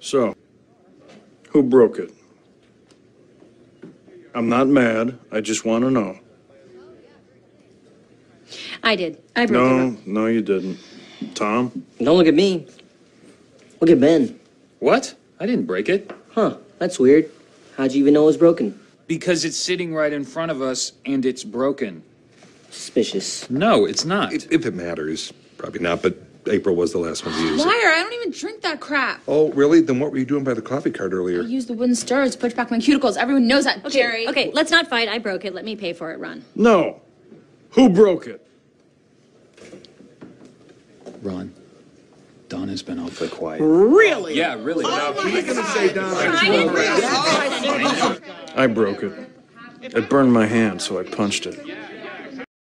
So, who broke it? I'm not mad. I just want to know. I did. I broke it up. No, you didn't. Tom? Don't look at me. Look at Ben. What? I didn't break it. Huh, that's weird. How'd you even know it was broken? Because it's sitting right in front of us, and it's broken. Suspicious. No, it's not. If it matters, probably not, but April was the last one to use it. Liar, I don't even drink that crap. Oh, really? Then what were you doing by the coffee cart earlier? I used the wooden stirrers to push back my cuticles. Everyone knows that, Jerry. Okay, let's not fight. I broke it. Let me pay for it, Ron. No. Who broke it? Ron. Donna's been awfully quiet. Really? Yeah, really. Oh my God. I broke it. It burned my hand, so I punched it.